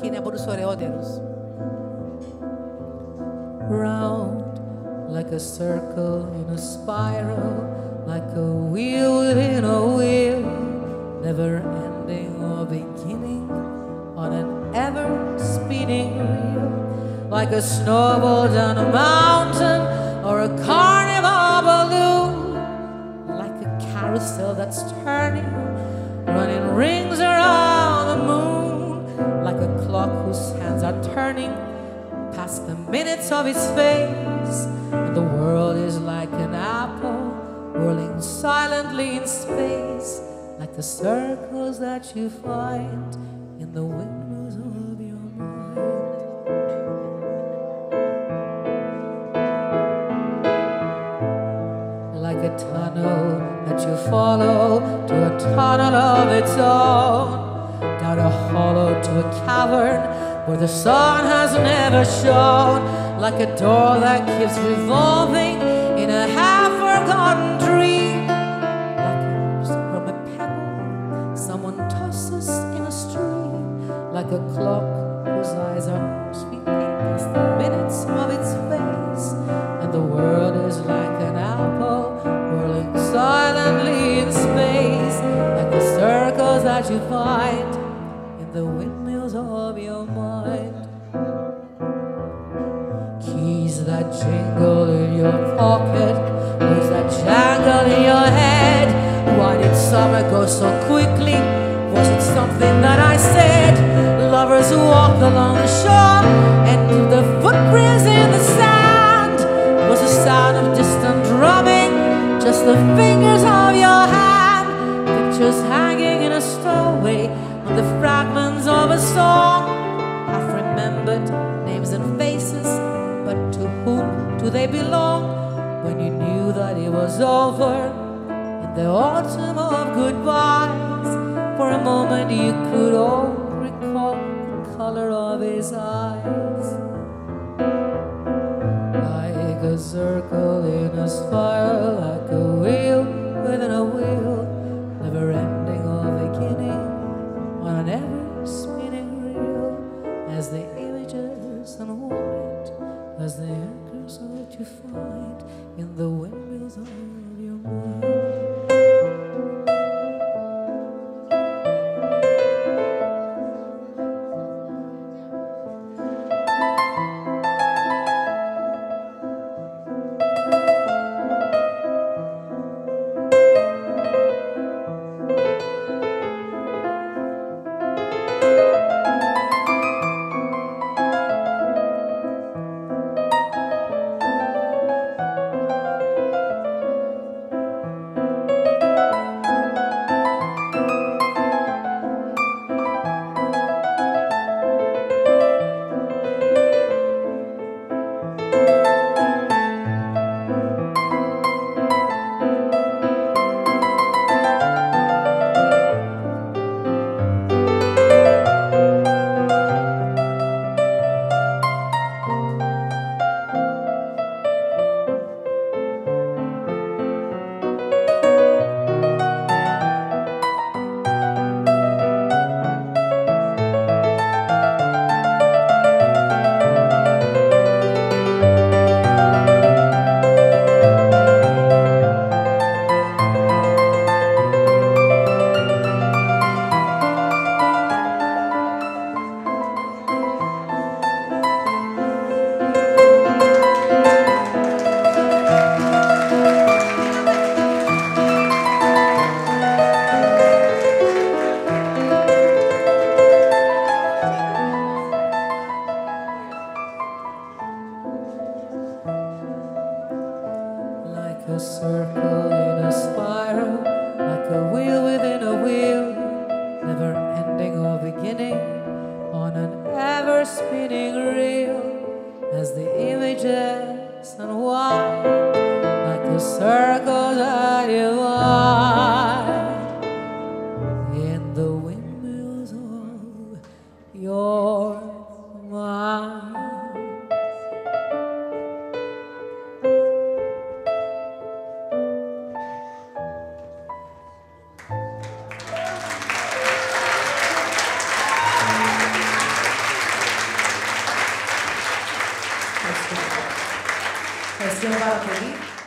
Regina Borussoreoderus. Round like a circle in a spiral, like a wheel within a wheel, never ending or beginning on an ever spinning wheel, like a snowball down a mountain or a carnival balloon, like a carousel that's turning, running rings around the moon, like a clock whose hands are turning past the minutes of its face, and the world is like an apple whirling silently in space, like the circles that you find in the windows of your mind, like a tunnel that you follow to a tunnel of its own, down a hollow to a cavern where the sun has never shone, like a door that keeps revolving in a half-forgotten dream, like a burst from a pebble someone tosses in a stream, like a clock whose eyes are sweeping past the minutes of its face, and the world is like an apple whirling silently in space, like the circles that you find in the windmills of your mind. Keys that jingle in your pocket, words that jangle in your head. Why did summer go so quickly? Was it something that I said? Lovers who walked along the shore and leave the footprints in the sand. Was the sound of distant drumming just the fingers of your hand? Pictures hanging in a stowaway, the fragments of a song. I've remembered names and faces, but to whom do they belong? When you knew that it was over in the autumn of goodbyes, for a moment you could all recall the color of his eyes. Like a circle in a spiral, like a wheel within a wheel, never ending or beginning on an ever-spinning reel, as the images unwind, as the anchors that you find in the windmills of your mind. Questão para a